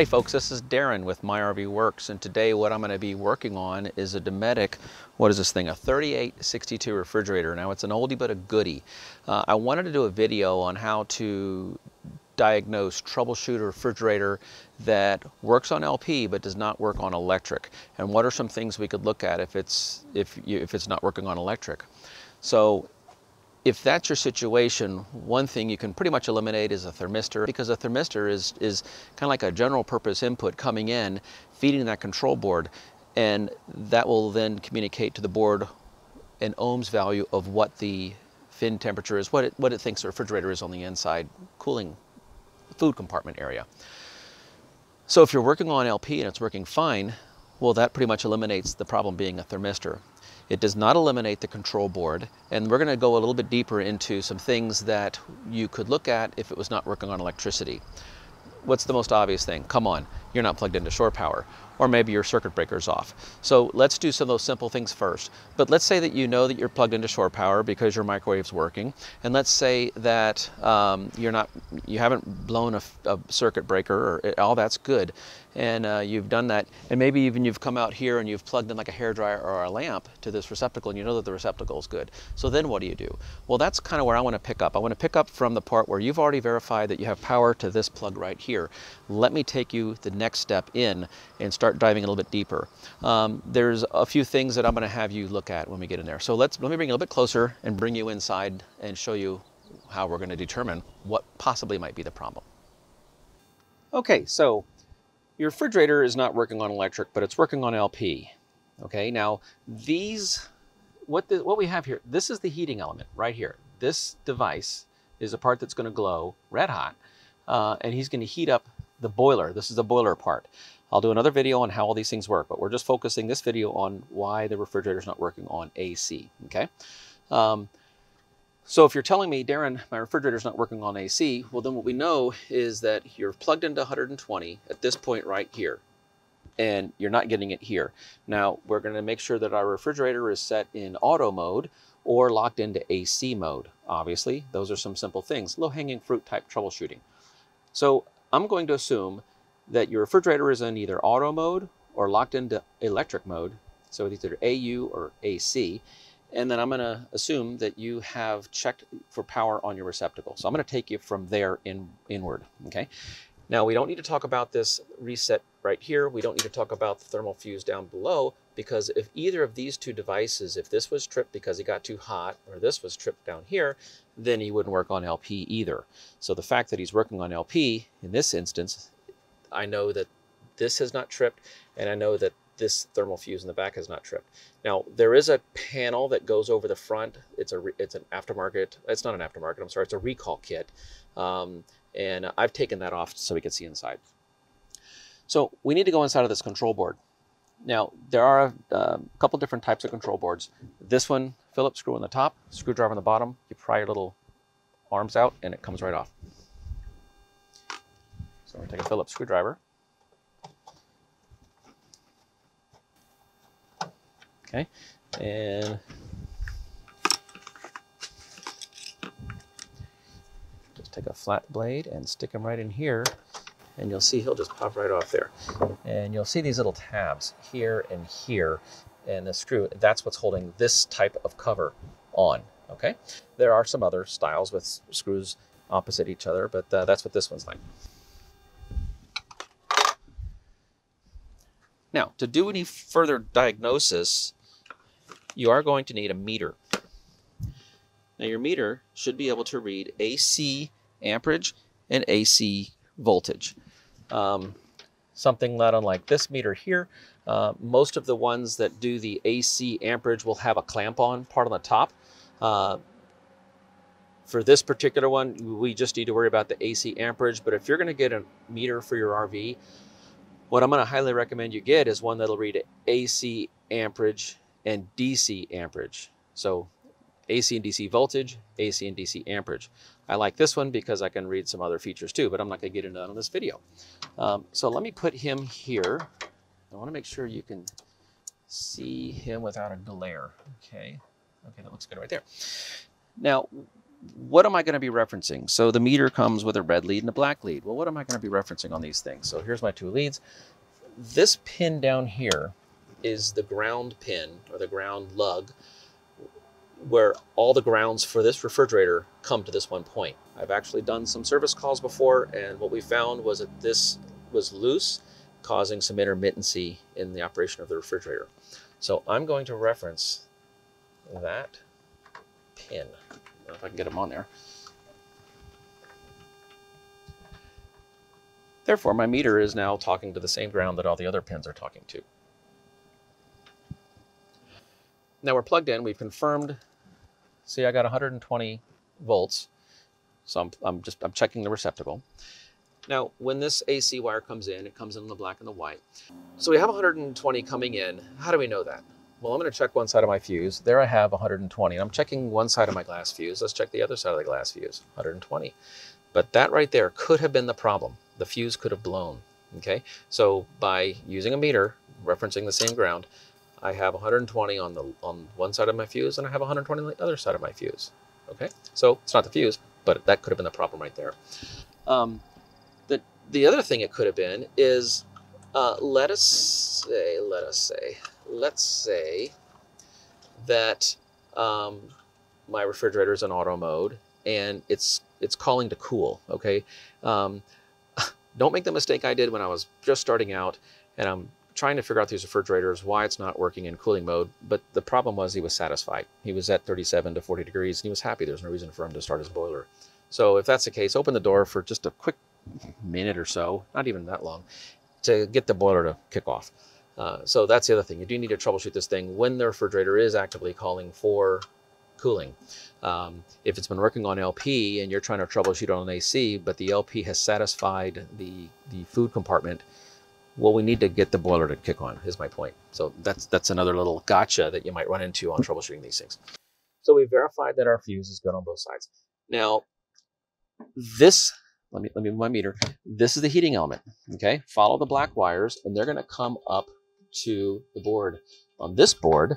Hi folks, this is Darren with My RV Works, and today what I'm going to be working on is a Dometic, what is this thing, a 3862 refrigerator. Now it's an oldie but a goodie. I wanted to do a video on how to diagnose, troubleshoot a refrigerator that works on LP but does not work on electric, and what are some things we could look at if it's not working on electric. So if that's your situation, one thing you can pretty much eliminate is a thermistor, because a thermistor is kind of like a general purpose input coming in, feeding that control board, and that will then communicate to the board an ohms value of what the fin temperature is, what it thinks the refrigerator is on the inside cooling food compartment area. So if you're working on LP and it's working fine, well, that pretty much eliminates the problem being a thermistor. It does not eliminate the control board, and we're going to go a little bit deeper into some things that you could look at if it was not working on electricity. What's the most obvious thing? Come on, you're not plugged into shore power, or maybe your circuit breaker's off. So let's do some of those simple things first. But let's say that you know that you're plugged into shore power because your microwave's working, and let's say that you haven't blown a circuit breaker, or all that's good, and you've done that, and maybe even you've come out here and you've plugged in like a hairdryer or a lamp to this receptacle, and you know that the receptacle is good. So then what do? Well, that's kind of where I want to pick up. I want to pick up from the part where you've already verified that you have power to this plug right here. Let me take you the next step in and start diving a little bit deeper. There's a few things that I'm going to have you look at when we get in there. So let me bring you a little bit closer and bring you inside and show you how we're going to determine what possibly might be the problem. Okay, so your refrigerator is not working on electric, but it's working on LP. Okay, now these, what we have here, this is the heating element right here. This device is a part that's going to glow red hot, and he's going to heat up the boiler. This is the boiler part. I'll do another video on how all these things work, but we're just focusing this video on why the refrigerator is not working on AC, okay? So if you're telling me, Darren, my refrigerator is not working on AC, well then what we know is that you're plugged into 120 at this point right here, and you're not getting it here. Now, we're gonna make sure that our refrigerator is set in auto mode or locked into AC mode, obviously. Those are some simple things, low-hanging fruit type troubleshooting. So I'm going to assume that your refrigerator is in either auto mode or locked into electric mode, so it's either AU or AC, and then I'm going to assume that you have checked for power on your receptacle. So I'm going to take you from there inward, okay? Now, we don't need to talk about this reset right here. We don't need to talk about the thermal fuse down below, because if either of these two devices, if this was tripped because it got too hot, or this was tripped down here, then he wouldn't work on LP either. So the fact that he's working on LP in this instance, I know that this has not tripped, and I know that this thermal fuse in the back has not tripped. Now, there is a panel that goes over the front. It's an aftermarket. It's not an aftermarket, I'm sorry. It's a recall kit. And I've taken that off so we can see inside. So we need to go inside of this control board. Now, there are a couple different types of control boards. This one, Phillips screw on the top, screwdriver on the bottom. You pry your little arms out and it comes right off. So we're going to take a Phillips screwdriver. Okay, and just take a flat blade and stick him right in here, and you'll see he'll just pop right off there. And you'll see these little tabs here, and the screw, that's what's holding this type of cover on, okay? There are some other styles with screws opposite each other, but that's what this one's like. Now, to do any further diagnosis, you are going to need a meter. Now, your meter should be able to read AC amperage and AC voltage. Something not unlike this meter here. Most of the ones that do the AC amperage will have a clamp on part on the top. For this particular one, we just need to worry about the AC amperage, but if you're going to get a meter for your RV, what I'm going to highly recommend you get is one that'll read AC amperage and DC amperage. So AC and DC voltage, AC and DC amperage. I like this one because I can read some other features too, but I'm not going to get into that on this video. So let me put him here. I want to make sure you can see him without a glare. Okay, that looks good right there. Now, what am I going to be referencing? So the meter comes with a red lead and a black lead. Well, what am I going to be referencing on these things? So here's my two leads. This pin down here is the ground pin or the ground lug where all the grounds for this refrigerator come to this one point. I've actually done some service calls before, and what we found was that this was loose, causing some intermittency in the operation of the refrigerator. So I'm going to reference that pin. I don't know if I can get them on there. Therefore, my meter is now talking to the same ground that all the other pins are talking to. Now we're plugged in, we've confirmed. See, I got 120 volts. So I'm checking the receptacle. Now, when this AC wire comes in, it comes in the black and the white. So we have 120 coming in. How do we know that? Well, I'm gonna check one side of my fuse. There I have 120, and I'm checking one side of my glass fuse. Let's check the other side of the glass fuse, 120. But that right there could have been the problem. The fuse could have blown, okay? So by using a meter, referencing the same ground, I have 120 on one side of my fuse, and I have 120 on the other side of my fuse, okay? So it's not the fuse, but that could have been the problem right there. The other thing it could have been is, let's say that my refrigerator is in auto mode and it's calling to cool, okay? Don't make the mistake I did when I was just starting out and I'm trying to figure out these refrigerators, why it's not working in cooling mode. But the problem was he was satisfied. He was at 37 to 40 degrees and he was happy. There's no reason for him to start his boiler. So if that's the case, open the door for just a quick minute or so, not even that long, to get the boiler to kick off. So that's the other thing. You do need to troubleshoot this thing when the refrigerator is actively calling for cooling. If it's been working on LP and you're trying to troubleshoot on an AC, but the LP has satisfied the food compartment, well, we need to get the boiler to kick on, is my point. So that's another little gotcha that you might run into on troubleshooting these things. So we verified that our fuse is good on both sides. Now, this, let me move my meter. This is the heating element, okay? Follow the black wires, and they're gonna come up to the board. On this board,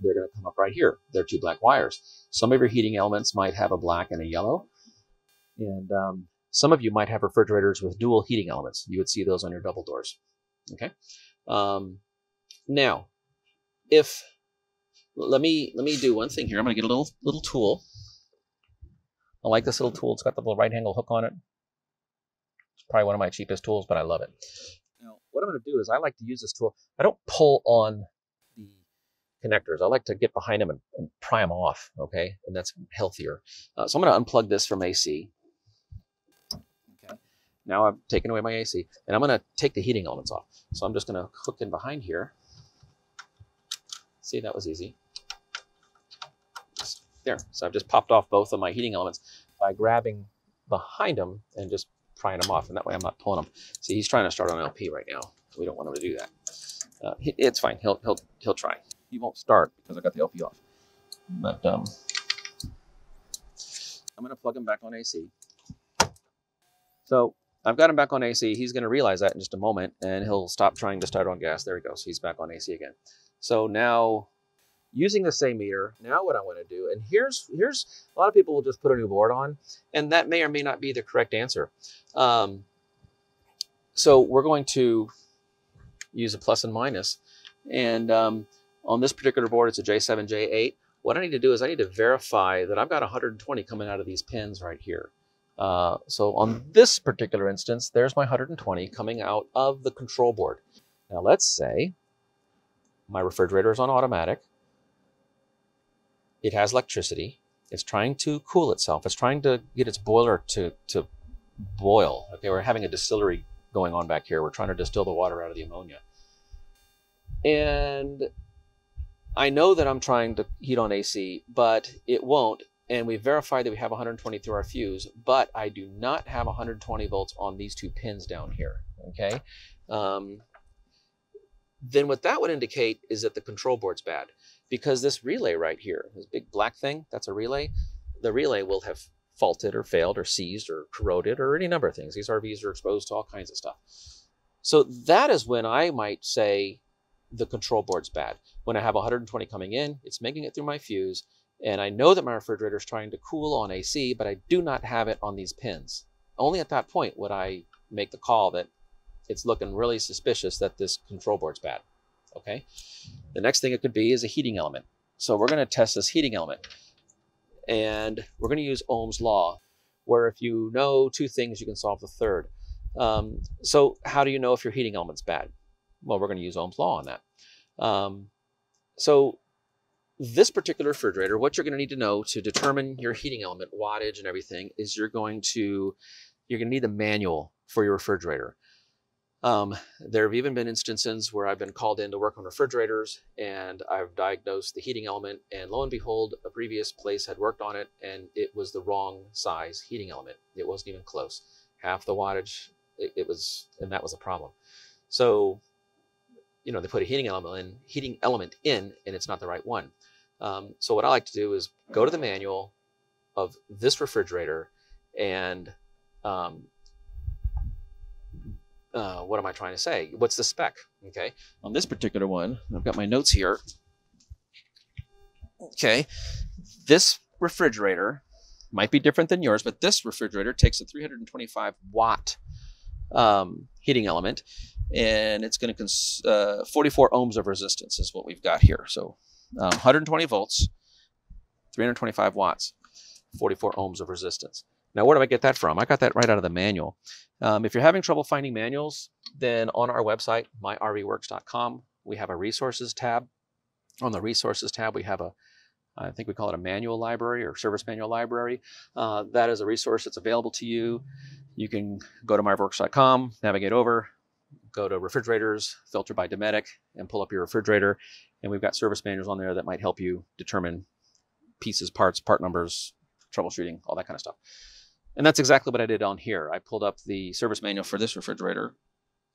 they're gonna come up right here. They're two black wires. Some of your heating elements might have a black and a yellow, and some of you might have refrigerators with dual heating elements. You would see those on your double doors, okay? Now, let me do one thing here. I'm gonna get a little tool. I like this little tool. It's got the little right-handle hook on it. It's probably one of my cheapest tools, but I love it. Now, what I'm going to do is I like to use this tool. I don't pull on the connectors. I like to get behind them and pry them off, okay? And that's healthier. So I'm going to unplug this from AC. Okay. Now I've taken away my AC, and I'm going to take the heating elements off. So I'm just going to hook in behind here. See, that was easy. There. So I've just popped off both of my heating elements by grabbing behind them and just prying them off. And that way I'm not pulling them. See, he's trying to start on LP right now. We don't want him to do that. It's fine. He'll try. He won't start because I got the LP off. But I'm going to plug him back on AC. So I've got him back on AC. He's going to realize that in just a moment, and he'll stop trying to start on gas. There he goes. He's back on AC again. So now, using the same meter, now what I want to do, and here's a lot of people will just put a new board on, and that may or may not be the correct answer. So we're going to use a plus and minus, and on this particular board, it's a J7, J8. What I need to do is I need to verify that I've got 120 coming out of these pins right here. So on this particular instance, there's my 120 coming out of the control board. Now let's say my refrigerator is on automatic. It has electricity. It's trying to cool itself. It's trying to get its boiler to boil. Okay, we're having a distillery going on back here. We're trying to distill the water out of the ammonia. And I know that I'm trying to heat on AC, but it won't. And we verified that we have 120 through our fuse, but I do not have 120 volts on these two pins down here. Okay. Then what that would indicate is that the control board's bad, because this relay right here, this big black thing, that's a relay. The relay will have faulted or failed or seized or corroded or any number of things. These RVs are exposed to all kinds of stuff. So that is when I might say the control board's bad. When I have 120 coming in, it's making it through my fuse, And I know that my refrigerator is trying to cool on AC, but I do not have it on these pins. Only at that point would I make the call that it's looking really suspicious that this control board's bad, okay? The next thing it could be is a heating element. So we're gonna test this heating element, and we're gonna use Ohm's law, where if you know two things, you can solve the third. So how do you know if your heating element's bad? Well, we're gonna use Ohm's law on that. So this particular refrigerator, what you're gonna need to know to determine your heating element, wattage and everything, is you're gonna need a manual for your refrigerator. There have even been instances where I've been called in to work on refrigerators, and I've diagnosed the heating element, and lo and behold, a previous place had worked on it, and it was the wrong size heating element. It wasn't even close. Half the wattage, and that was a problem. So, you know, they put a heating element in, and it's not the right one. So what I like to do is go to the manual of this refrigerator and, what am I trying to say? What's the spec? Okay. On this particular one, I've got my notes here. Okay. This refrigerator might be different than yours, but this refrigerator takes a 325 watt heating element, and it's going to 44 ohms of resistance is what we've got here. So 120 volts, 325 watts, 44 ohms of resistance. Now, where do I get that from? I got that right out of the manual. If you're having trouble finding manuals, then on our website, myrvworks.com, we have a resources tab. On the resources tab, we have a, I think we call it a manual library or service manual library. That is a resource that's available to you. You can go to myrvworks.com, navigate over, go to refrigerators, filter by Dometic, and pull up your refrigerator. And we've got service manuals on there that might help you determine pieces, parts, part numbers, troubleshooting, all that kind of stuff. And that's exactly what I did on here. I pulled up the service manual for this refrigerator,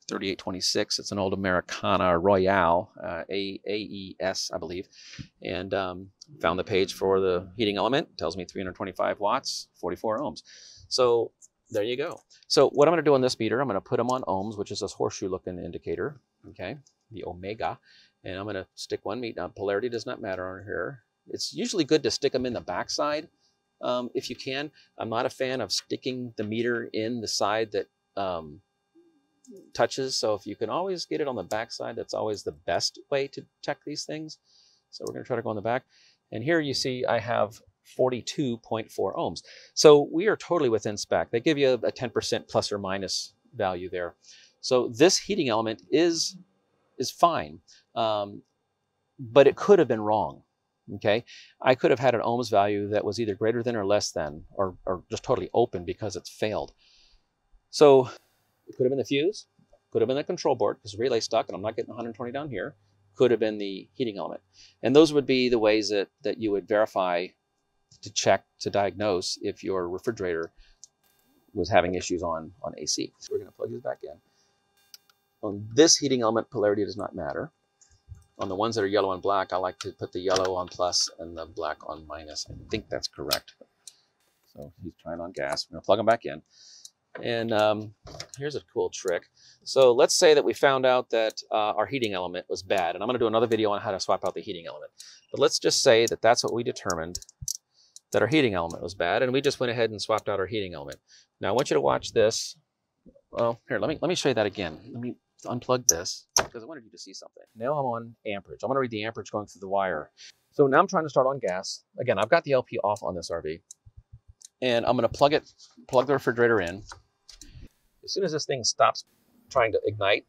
3826. It's an old Americana Royale, AES, I believe. And found the page for the heating element. It tells me 325 watts, 44 ohms. So there you go. So what I'm gonna do on this meter, I'm gonna put them on ohms, which is this horseshoe looking indicator, okay? The omega. And I'm gonna stick one meter. Now, polarity does not matter on here. It's usually good to stick them in the backside. If you can. I'm not a fan of sticking the meter in the side that touches. So if you can always get it on the back side, that's always the best way to check these things. So we're gonna try to go on the back. And here you see I have 42.4 ohms. So we are totally within spec. They give you a 10% plus or minus value there. So this heating element is fine, but it could have been wrong. Okay, I could have had an ohms value that was either greater than or less than, or just totally open because it's failed. So it could have been the fuse, could have been the control board because the relay's stuck and I'm not getting 120 down here, could have been the heating element. And those would be the ways that you would verify, to check, to diagnose if your refrigerator was having issues on AC. So we're gonna plug this back in. On this heating element, polarity does not matter. On the ones that are yellow and black, I like to put the yellow on plus and the black on minus. I think that's correct. So he's trying on gas. We're gonna plug them back in. And here's a cool trick. So let's say that we found out that our heating element was bad. And I'm gonna do another video on how to swap out the heating element. But let's just say that that's what we determined, that our heating element was bad. And we just went ahead and swapped out our heating element. Now I want you to watch this. Well, here, let me show you that again. Let me unplug this, because I wanted you to see something. Now I'm on amperage. I'm gonna read the amperage going through the wire. So now I'm trying to start on gas. Again, I've got the LP off on this RV, and I'm gonna plug the refrigerator in. As soon as this thing stops trying to ignite,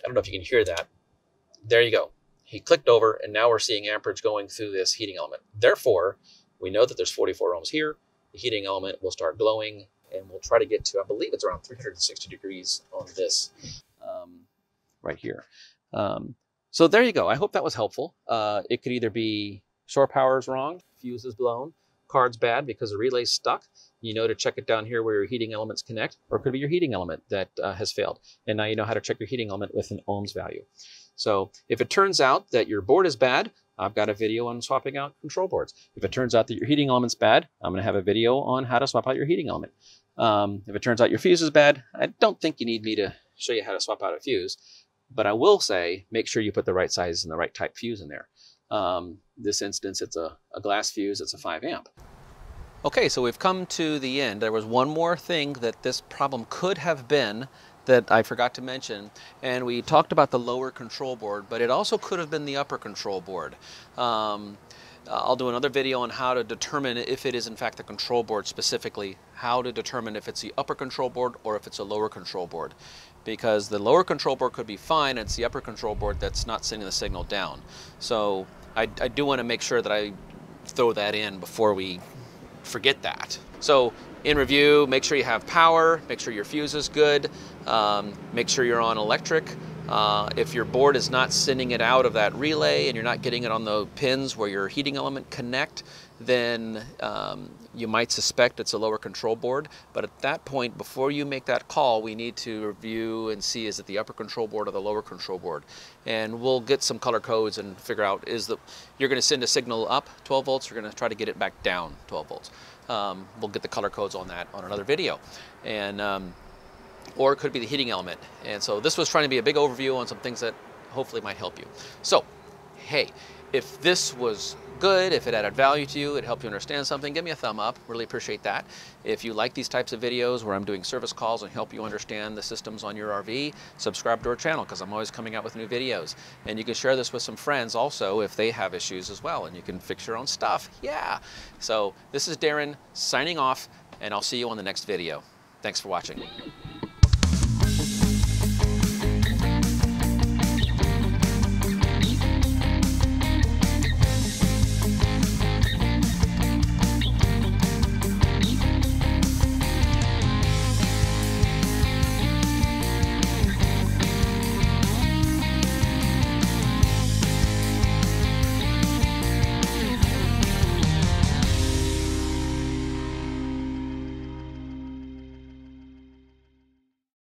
I don't know if you can hear that. There you go. He clicked over, and now we're seeing amperage going through this heating element. Therefore, we know that there's 44 ohms here. The heating element will start glowing, and we'll try to get to, I believe it's around 360 degrees on this. Right here. So there you go. I hope that was helpful. It could either be shore power is wrong, fuse is blown, card's bad because the relay's stuck. You know to check it down here where your heating elements connect, or it could be your heating element that has failed. And now you know how to check your heating element with an ohms value. So if it turns out that your board is bad, I've got a video on swapping out control boards. If it turns out that your heating element's bad, I'm gonna have a video on how to swap out your heating element. If it turns out your fuse is bad, I don't think you need me to show you how to swap out a fuse, but I will say, make sure you put the right size and the right type fuse in there. This instance, it's a glass fuse, it's a 5 amp. Okay, so we've come to the end. There was one more thing that this problem could have been that I forgot to mention, and we talked about the lower control board, but it also could have been the upper control board. I'll do another video on how to determine if it is in fact the control board, specifically how to determine if it's the upper control board or if it's a lower control board, because the lower control board could be fine, and it's the upper control board that's not sending the signal down. So I do want to make sure that I throw that in before we forget that. So in review, make sure you have power, make sure your fuse is good, make sure you're on electric. If your board is not sending it out of that relay and you're not getting it on the pins where your heating element connect, then you might suspect it's a lower control board. But at that point, before you make that call, we need to review and see, is it the upper control board or the lower control board? And we'll get some color codes and figure out, is the, you're going to send a signal up 12 volts, you're going to try to get it back down 12 volts. We'll get the color codes on that on another video. And or it could be the heating element. And so this was trying to be a big overview on some things that hopefully might help you. So, hey, if this was good, if it added value to you, it helped you understand something, give me a thumb up, really appreciate that. If you like these types of videos where I'm doing service calls and help you understand the systems on your RV, subscribe to our channel because I'm always coming out with new videos. And you can share this with some friends also if they have issues as well, and you can fix your own stuff, yeah. So this is Darren signing off, and I'll see you on the next video. Thanks for watching.